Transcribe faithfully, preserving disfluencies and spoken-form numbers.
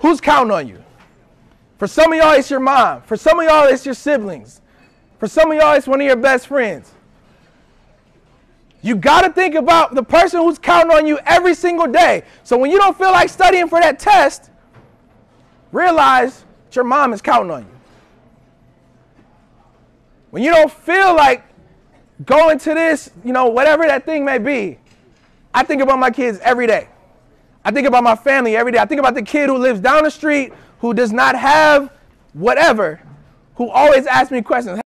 Who's counting on you? For some of y'all, it's your mom. For some of y'all, it's your siblings. For some of y'all, it's one of your best friends. You got to think about the person who's counting on you every single day. So when you don't feel like studying for that test, realize that your mom is counting on you. When you don't feel like going to this, you know, whatever that thing may be, I think about my kids every day. I think about my family every day. I think about the kid who lives down the street, who does not have whatever, who always asks me questions.